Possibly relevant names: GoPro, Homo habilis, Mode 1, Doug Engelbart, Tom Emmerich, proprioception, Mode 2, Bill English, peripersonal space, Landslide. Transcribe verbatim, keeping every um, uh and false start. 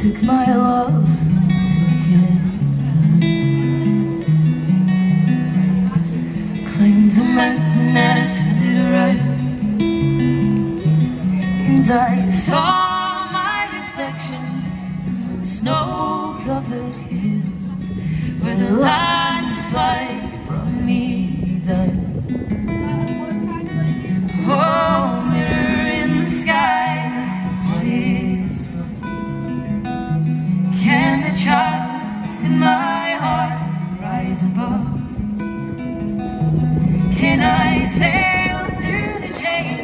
took my love, took it, climbed a mountain and I turned it around, and I saw my reflection in the snow-covered hills, where the landslide brought me down. Oh, mirror in the sky, what is love? Can the child in my heart rise above? Can I sail through the chains?